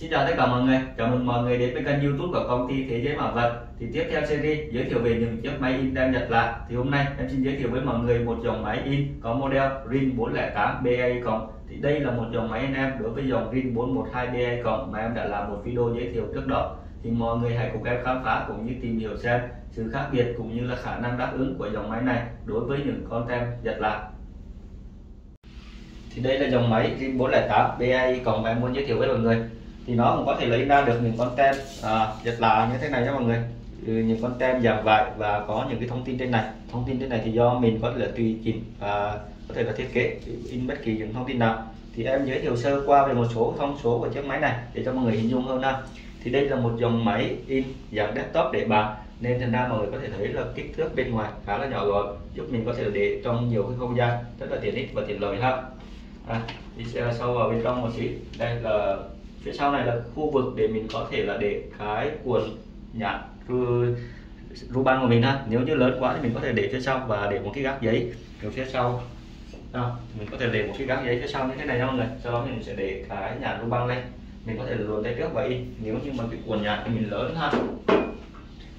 Xin chào tất cả mọi người, chào mừng mọi người đến với kênh YouTube của công ty Thế Giới Mã Vạch. Thì tiếp theo series giới thiệu về những chiếc máy in tem Nhật Bản, thì hôm nay em xin giới thiệu với mọi người một dòng máy in có model RING 408PEI+. Thì đây là một dòng máy in em đối với dòng RING 412PEI+ mà em đã làm một video giới thiệu trước đó. Thì mọi người hãy cùng em khám phá cũng như tìm hiểu xem sự khác biệt cũng như là khả năng đáp ứng của dòng máy này đối với những con tem Nhật Bản. Thì đây là dòng máy RING 408PEI+ mà em muốn giới thiệu với mọi người. Thì nó cũng có thể lấy ra được những con tem Nhật Bản như thế này nha mọi người, những con tem dạng vải và có những cái thông tin trên này. Thông tin trên này thì do mình có thể là tùy chỉnh và có thể là thiết kế in bất kỳ những thông tin nào. Thì em giới thiệu sơ qua về một số thông số của chiếc máy này để cho mọi người hình dung hơn ha. Thì đây là một dòng máy in dạng desktop để bàn, nên thành ra mọi người có thể thấy là kích thước bên ngoài khá là nhỏ gọn, giúp mình có thể để trong nhiều cái không gian, rất là tiện ích và tiện lợi ha. Đi sâu vào bên trong một xíu, đây là phía sau này là khu vực để mình có thể là để cái cuộn nhãn ruban của mình ha. Nếu như lớn quá thì mình có thể để phía sau và để một cái gác giấy ở phía sau. Mình có thể để một cái gác giấy phía sau như thế này nha mọi người. Sau đó mình sẽ để cái nhãn ruban lên, mình có thể luồn tay trước và in nếu như mà cái cuộn nhãn của mình lớn ha.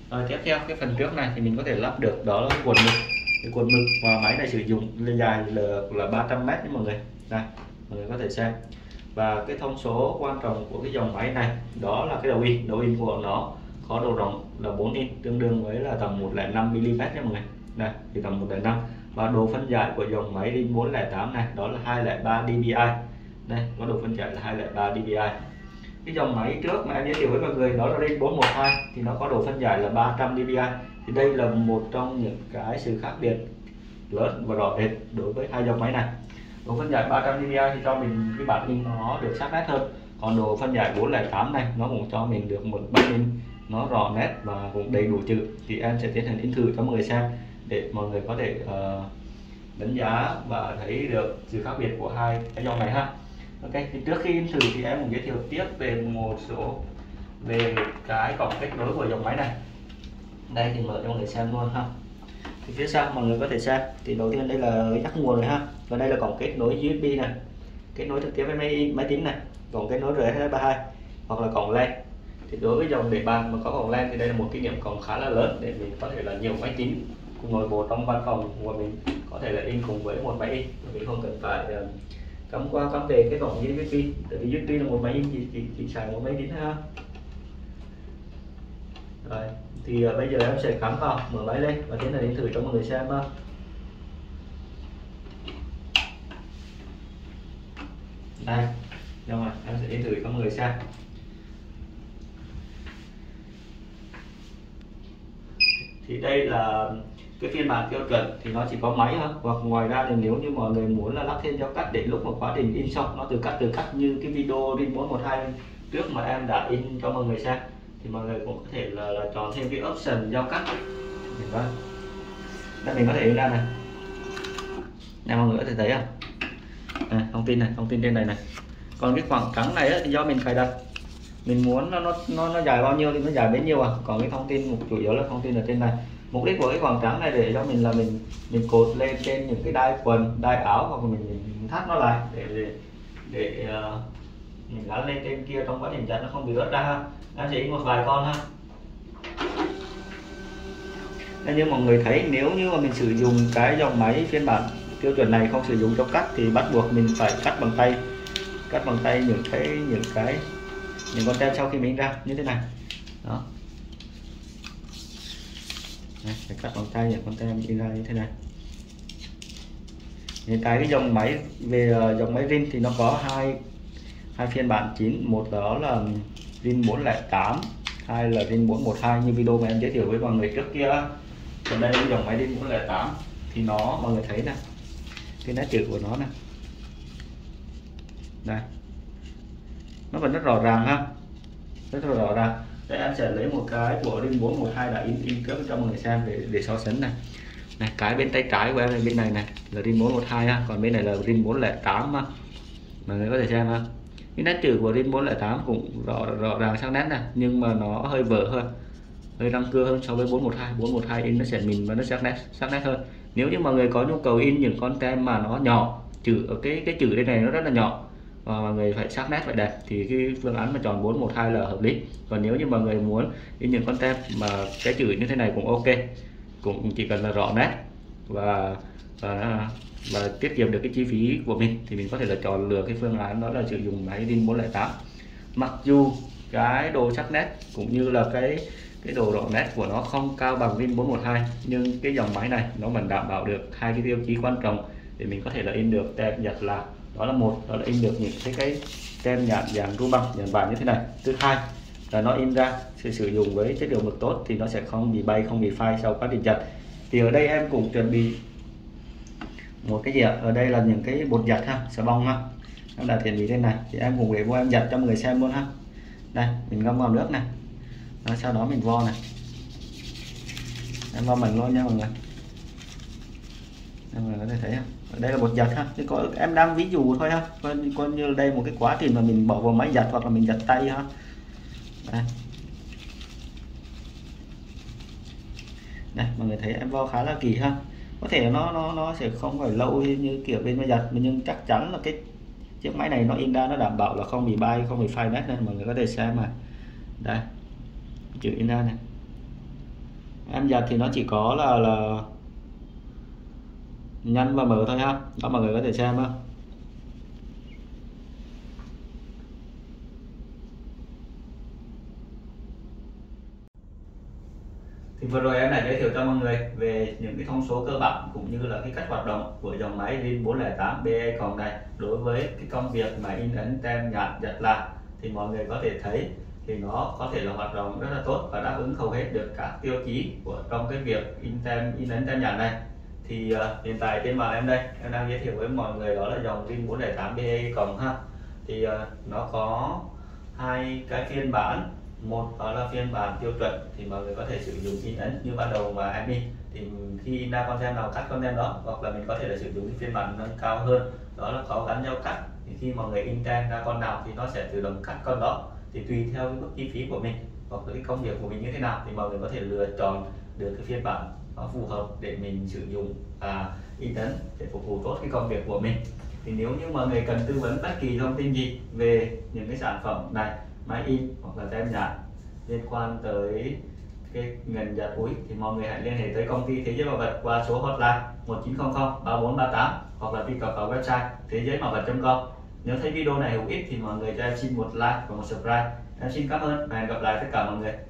Rồi tiếp theo cái phần trước này thì mình có thể lắp được, đó là cuộn mực. Cái cuộn mực mà máy này sử dụng dài là 300 m nha mọi người. Đây, mọi người có thể xem. Và cái thông số quan trọng của cái dòng máy này đó là cái đầu in của nó có độ rộng là 4 inch, tương đương với là tầm 105 mm nha mọi người. Này thì tầm 105, và độ phân giải của dòng máy RING 408 này đó là 203dpi. Đây, có độ phân giải là 203dpi. Cái dòng máy trước mà em giới thiệu với mọi người đó là RING 412 thì nó có độ phân giải là 300 dpi. Thì đây là một trong những cái sự khác biệt lớn và rõ rệt đối với hai dòng máy này. Độ phân giải 300 dpi thì cho mình cái bản in nó được sắc nét hơn, còn độ phân giải 408 này nó cũng cho mình được một bản in nó rõ nét và cũng đầy đủ chữ. Thì em sẽ tiến hành in thử cho mọi người xem để mọi người có thể đánh giá và thấy được sự khác biệt của hai cái dòng này ha. Ok, thì trước khi in thử thì em cũng giới thiệu tiếp về một số về cái cổng kết nối của dòng máy này. Đây thì mở cho mọi người xem luôn ha. Thì phía sau mọi người có thể xem, thì đầu tiên đây là dắt nguồn này ha, và đây là cổng kết nối USB này, kết nối trực tiếp với máy tính này, cổng kết nối RS32 hoặc là cổng LAN. Thì đối với dòng để bàn mà có cổng LAN thì đây là một cái điểm cộng khá là lớn để mình có thể là nhiều máy tính cùng ngồi bộ trong văn phòng của mình có thể là in cùng với một máy in, mình không cần phải cắm qua cắm về cái cổng USB, tại vì USB là một máy in chỉ xài một máy tính ha. Rồi, thì bây giờ em sẽ cắm vào, mở máy lên và tiến hành đi thử cho mọi người xem. Đây, đúng rồi, em sẽ đi thử cho mọi người xem. Thì đây là cái phiên bản tiêu chuẩn thì nó chỉ có máy thôi, hoặc ngoài ra thì nếu như mọi người muốn là lắp thêm dao cắt để lúc mà quá trình in xong nó từ cắt như cái video RING 412 trước mà em đã in cho mọi người xem, thì mọi người cũng có thể là chọn thêm cái option dao cắt. Đây mình có thể in ra này, này mọi người có thể thấy không? Này, thông tin trên này này. Còn cái khoảng trắng này ấy, thì do mình cài đặt, mình muốn nó dài bao nhiêu thì nó dài bấy nhiêu à. Còn cái thông tin chủ yếu là thông tin ở trên này. Mục đích của cái khoảng trắng này để cho mình là mình cột lên trên những cái đai quần, đai áo, hoặc mình thắt nó lại để mình gắn lên trên kia trong quá trình chặt nó không bị rớt ra ha. Em sẽ in một vài con ha. Như mọi người thấy, nếu như mà mình sử dụng cái dòng máy phiên bản tiêu chuẩn này không sử dụng cho cắt thì bắt buộc mình phải cắt bằng tay những con tem sau khi mình in ra như thế này đó. Đây, phải cắt bằng tay những con tem in ra như thế này. Hiện tại cái dòng máy RING thì nó có hai phiên bản chính, một đó là RING 408, hai là RING 412 như video mà em giới thiệu với mọi người trước kia. Còn đây là dòng máy RING 408 thì nó, mọi người thấy nè, cái nét chữ của nó nè, đây nó vẫn rất rõ ràng ha, rất là rõ ràng. Đây em sẽ lấy một cái của RING 412 đã in trước cho mọi người xem để so sánh này. Này, cái bên tay trái của em này, bên này này là RING 412 ha, còn bên này là RING 408 ha. Mọi người có thể xem ha. Cái nét chữ của RING 408 cũng rõ ràng sắc nét này, nhưng mà nó hơi vỡ hơn, hơi răng cưa hơn so với 412. 412 in nó sẽ mịn và nó sắc nét hơn. Nếu như mọi người có nhu cầu in những con tem mà nó nhỏ, chữ ở cái chữ đây này nó rất là nhỏ, mọi người phải sắc nét, phải đẹp thì cái phương án mà chọn 412 là hợp lý. Còn nếu như mọi người muốn in những con tem mà cái chữ như thế này cũng ok, cũng chỉ cần là rõ nét và tiết kiệm được cái chi phí của mình thì mình có thể là chọn lựa cái phương án đó là sử dụng máy RING 408. Mặc dù cái độ sắc nét cũng như là cái độ rõ nét của nó không cao bằng RING 412, nhưng cái dòng máy này nó vẫn đảm bảo được hai cái tiêu chí quan trọng để mình có thể là in được tem nhãn là, đó là một, đó là in được những cái tem nhãn dạng ru bằng, nhãn vàng như thế này. Thứ hai là nó in ra sử dụng với chất liệu mực tốt thì nó sẽ không bị bay, không bị phai sau quá trình giặt. Thì ở đây em cũng chuẩn bị một cái gì ạ? Ở đây là những cái bột giặt ha, xà bông ha, em đã chuẩn bị trên này thì em cũng để vô em giặt cho mọi người xem luôn ha. Đây mình ngâm vào nước này, đó, sau đó mình vo này, em vo mình luôn nha mọi người. Mọi người có thể thấy không? Ở đây là bột giặt ha, em đang ví dụ thôi ha, coi như đây một cái quá trình mà mình bỏ vào máy giặt hoặc là mình giặt tay ha. Đây, đây mọi người thấy em vo khá là kỳ ha, có thể nó sẽ không phải lâu như kiểu bên máy giặt nhưng chắc chắn là cái chiếc máy này nó in ra nó đảm bảo là không bị bay, không bị phai nét, nên mọi người có thể xem mà đây chữ in ra này. Em giặt thì nó chỉ có là nhăn và mở thôi ha, đó mọi người có thể xem ha. Thì vừa rồi em đã giới thiệu cho mọi người về những cái thông số cơ bản cũng như là cái cách hoạt động của dòng máy RING 408PEI+ này. Đối với cái công việc mà in ấn tem nhãn giặt là thì mọi người có thể thấy thì nó có thể là hoạt động rất là tốt và đáp ứng hầu hết được các tiêu chí của trong cái việc in ấn tem nhãn này. Thì hiện tại trên màn em đây em đang giới thiệu với mọi người đó là dòng RING 408PEI+ ha. Thì nó có hai cái phiên bản, một đó là phiên bản tiêu chuẩn thì mọi người có thể sử dụng in ấn như ban đầu mà em in, thì khi in ra con tem nào cắt con tem đó, hoặc là mình có thể là sử dụng cái phiên bản nâng cao hơn đó là có gắn dao cắt, thì khi mọi người in tem ra con nào thì nó sẽ tự động cắt con đó, thì tùy theo cái mức chi phí của mình hoặc cái công việc của mình như thế nào thì mọi người có thể lựa chọn được cái phiên bản nó phù hợp để mình sử dụng và in ấn để phục vụ tốt cái công việc của mình. Thì nếu như mọi người cần tư vấn bất kỳ thông tin gì về những cái sản phẩm này, máy in hoặc là tem nhãn liên quan tới cái ngành giặt ủi thì mọi người hãy liên hệ tới công ty Thế Giới Mã Vạch qua số hotline 1900 3438 hoặc là truy cập vào website thegioimavach.com. Nếu thấy video này hữu ích thì mọi người cho em xin một like và một subscribe. Em xin cảm ơn và hẹn gặp lại tất cả mọi người.